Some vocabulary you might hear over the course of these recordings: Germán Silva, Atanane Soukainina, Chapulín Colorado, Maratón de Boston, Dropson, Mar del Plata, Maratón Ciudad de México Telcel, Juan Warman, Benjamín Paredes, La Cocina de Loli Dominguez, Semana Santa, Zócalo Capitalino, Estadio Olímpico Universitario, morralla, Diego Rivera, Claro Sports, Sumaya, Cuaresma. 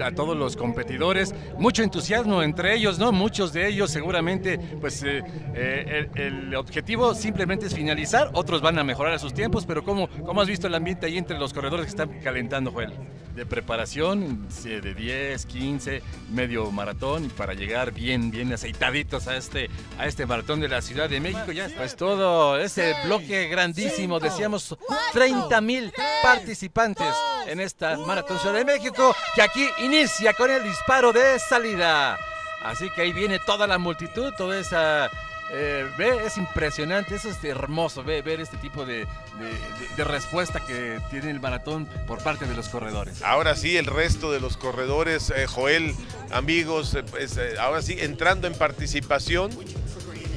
A todos los competidores, mucho entusiasmo entre ellos, ¿no? Muchos de ellos seguramente, pues el objetivo simplemente es finalizar, otros van a mejorar a sus tiempos, pero ¿cómo has visto el ambiente ahí entre los corredores que están calentando, Joel? De preparación, de 10, 15, medio maratón, para llegar bien aceitaditos a este maratón de la Ciudad de México. Ya, pues todo ese bloque grandísimo, decíamos 30,000 participantes en esta Maratón Ciudad de México, que aquí inicia con el disparo de salida. Así que ahí viene toda la multitud, toda esa... es impresionante, eso es hermoso, ver este tipo de respuesta que tiene el maratón por parte de los corredores. Ahora sí, el resto de los corredores, Joel, amigos, ahora sí, entrando en participación,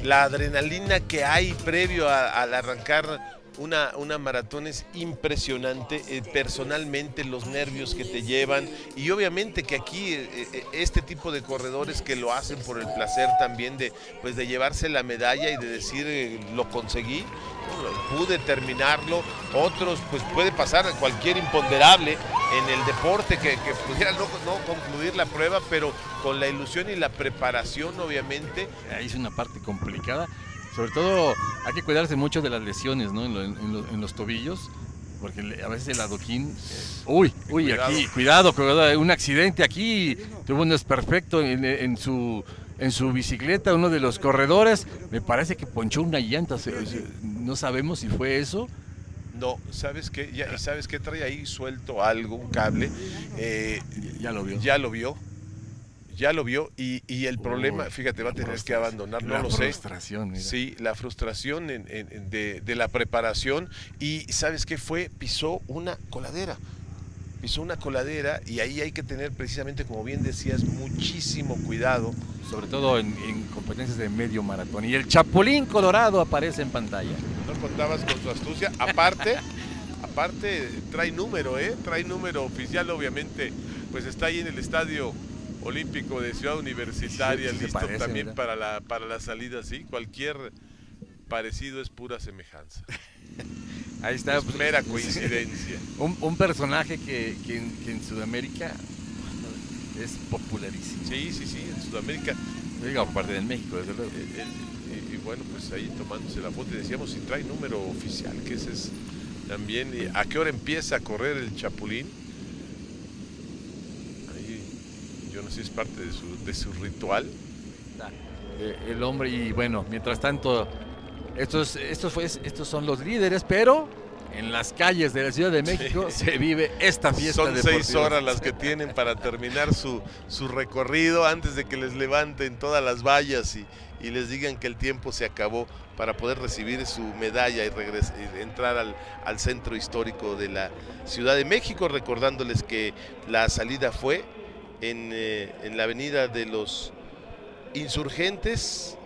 la adrenalina que hay previo al arrancar una maratón es impresionante, personalmente los nervios que te llevan, y obviamente que aquí este tipo de corredores que lo hacen por el placer también de llevarse la medalla y de decir lo conseguí, pude terminarlo. Otros, pues puede pasar cualquier imponderable en el deporte que pudiera no concluir la prueba, pero con la ilusión y la preparación obviamente. Ahí es una parte complicada. Sobre todo hay que cuidarse mucho de las lesiones, ¿no? en los tobillos, porque a veces el adoquín... Uy, cuidado. Aquí, cuidado, un accidente aquí, tuvo un desperfecto en su bicicleta, uno de los corredores, me parece que ponchó una llanta, no sabemos si fue eso. No, ¿sabes qué? Trae ahí suelto algo, un cable. Ya lo vio y el problema, fíjate, va a tener que abandonar, no lo sé. La frustración, mira. Sí, la frustración de la preparación, y ¿sabes qué fue? Pisó una coladera y ahí hay que tener precisamente, como bien decías, muchísimo cuidado. Sobre todo en competencias de medio maratón, y el Chapulín Colorado aparece en pantalla. No contabas con su astucia, aparte trae número, trae número oficial, obviamente, pues está ahí en el Estadio Olímpico de Ciudad Universitaria, sí, listo parece, también para la salida, sí. Cualquier parecido es pura semejanza. Ahí está. Es mera coincidencia. Un personaje que en Sudamérica es popularísimo. Sí, en Sudamérica. Digo, aparte de México, desde luego. Y bueno, pues ahí tomándose la foto, y decíamos si trae número oficial, que ese es también. ¿A qué hora empieza a correr el Chapulín? Yo no sé si es parte de su ritual. El hombre, y bueno, mientras tanto, estos son los líderes, pero en las calles de la Ciudad de México se vive esta fiesta deportiva. Son 6 horas las que tienen para terminar su recorrido antes de que les levanten todas las vallas y les digan que el tiempo se acabó, para poder recibir su medalla y entrar al centro histórico de la Ciudad de México, recordándoles que la salida fue en la avenida de los Insurgentes,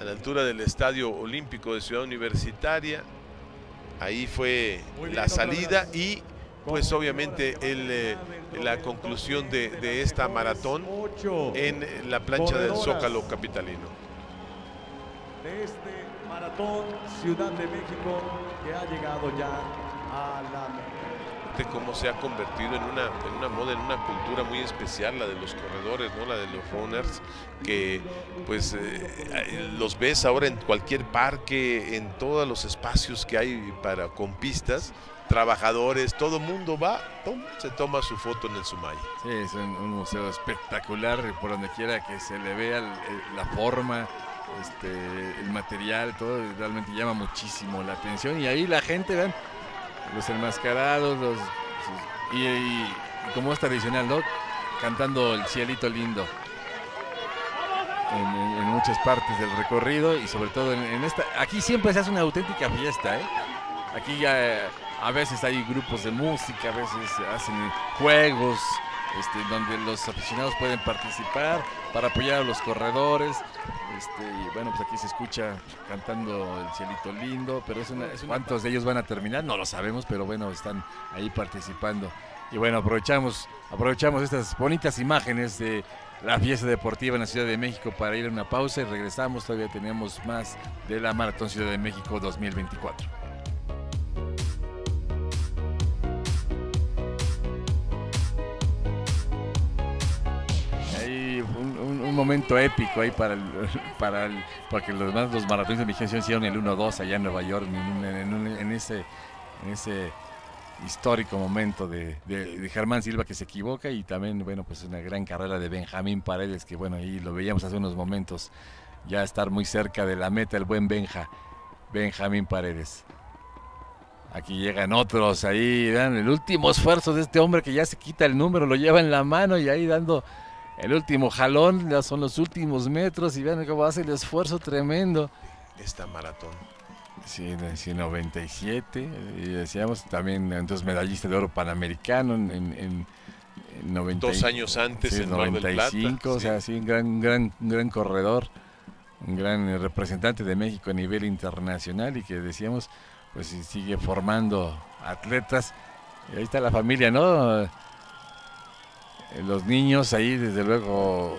a la altura del Estadio Olímpico de Ciudad Universitaria. Ahí fue la salida y pues obviamente la conclusión de esta maratón en la plancha del Zócalo Capitalino. De este Maratón Ciudad de México, que ha llegado ya a la meta. Cómo se ha convertido en una moda, en una cultura muy especial, la de los corredores, ¿no? La de los runners, que pues los ves ahora en cualquier parque, en todos los espacios que hay con pistas, trabajadores, todo mundo va, se toma su foto en el Sumaya. Sí, es un museo espectacular, por donde quiera que se le vea la forma, el material, todo realmente llama muchísimo la atención, y ahí la gente, vean, los enmascarados, y como es tradicional, ¿no? Cantando el cielito lindo en muchas partes del recorrido, y sobre todo en esta. Aquí siempre se hace una auténtica fiesta, ¿eh? Aquí ya a veces hay grupos de música, a veces hacen juegos donde los aficionados pueden participar para apoyar a los corredores. Y bueno, pues aquí se escucha cantando el cielito lindo, pero ¿cuántos de ellos van a terminar? No lo sabemos, pero bueno, están ahí participando. Y bueno, aprovechamos estas bonitas imágenes de la fiesta deportiva en la Ciudad de México para ir a una pausa, y regresamos, todavía tenemos más de la Maratón Ciudad de México 2024. un momento épico ahí porque los demás, los maratones de mi generación hicieron el 1-2 allá en Nueva York, en ese histórico momento de Germán Silva, que se equivoca, y también, bueno, pues una gran carrera de Benjamín Paredes, que bueno, ahí lo veíamos hace unos momentos, ya estar muy cerca de la meta, el buen Benjamín Paredes. Aquí llegan otros, ahí dan el último esfuerzo de este hombre que ya se quita el número, lo lleva en la mano y ahí dando el último jalón, ya son los últimos metros y vean cómo hace el esfuerzo tremendo. Esta maratón. Sí, en 97, y decíamos también, entonces medallista de oro panamericano en 90, 2 años antes, sí, en 95, Mar del Plata, o sea, sí, un gran corredor, un gran representante de México a nivel internacional, y que decíamos, pues sigue formando atletas. Y ahí está la familia, ¿no? Los niños ahí, desde luego,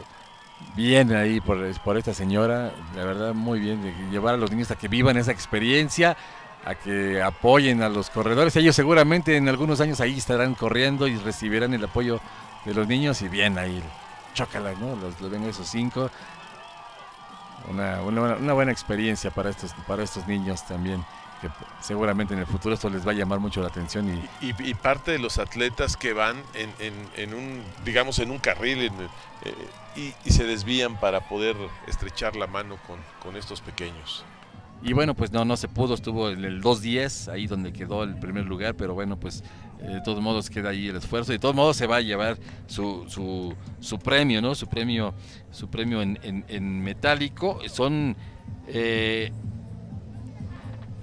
bien ahí por esta señora, la verdad, muy bien, de llevar a los niños a que vivan esa experiencia, a que apoyen a los corredores. Ellos seguramente en algunos años ahí estarán corriendo y recibirán el apoyo de los niños, y bien ahí, chócala, ¿no? Los ven esos 5. Una buena experiencia para estos niños también. Que seguramente en el futuro esto les va a llamar mucho la atención. Y parte de los atletas que van en un carril y se desvían para poder estrechar la mano con estos pequeños. Y bueno, pues no se pudo, estuvo el 2-10, ahí donde quedó el primer lugar, pero bueno, pues de todos modos queda ahí el esfuerzo, y de todos modos se va a llevar su premio, ¿no? Su premio en metálico. Son...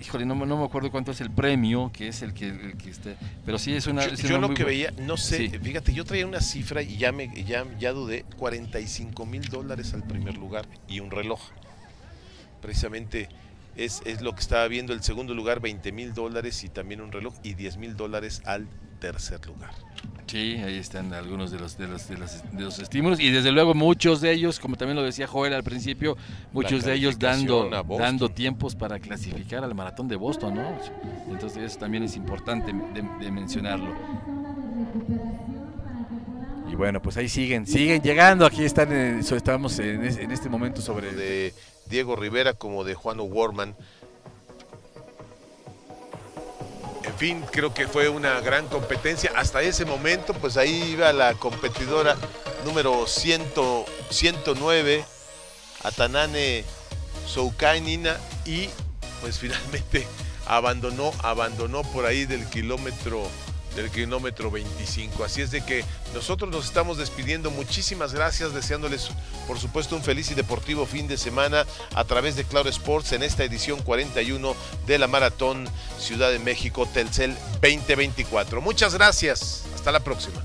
híjole, no me acuerdo cuánto es el premio, que es el que está... Pero sí es una... Yo lo que veía, no sé, sí. Fíjate, yo traía una cifra y ya dudé, $45,000 al primer lugar y un reloj. Precisamente es lo que estaba viendo. El segundo lugar, $20,000 y también un reloj, y $10,000 al tercer lugar. Sí, ahí están algunos de los estímulos, y desde luego muchos de ellos, como también lo decía Joel al principio, muchos de ellos dando tiempos para clasificar al Maratón de Boston, ¿no? Entonces eso también es importante de mencionarlo. Y bueno, pues ahí siguen llegando. Aquí estamos en este momento sobre de Diego Rivera como de Juan Warman. En fin, creo que fue una gran competencia. Hasta ese momento, pues ahí iba la competidora número 109, Atanane Soukainina, y pues finalmente abandonó por ahí del kilómetro 25. Así es de que nosotros nos estamos despidiendo. Muchísimas gracias, deseándoles por supuesto un feliz y deportivo fin de semana a través de Claro Sports en esta edición 41 de la Maratón Ciudad de México Telcel 2024. Muchas gracias. Hasta la próxima.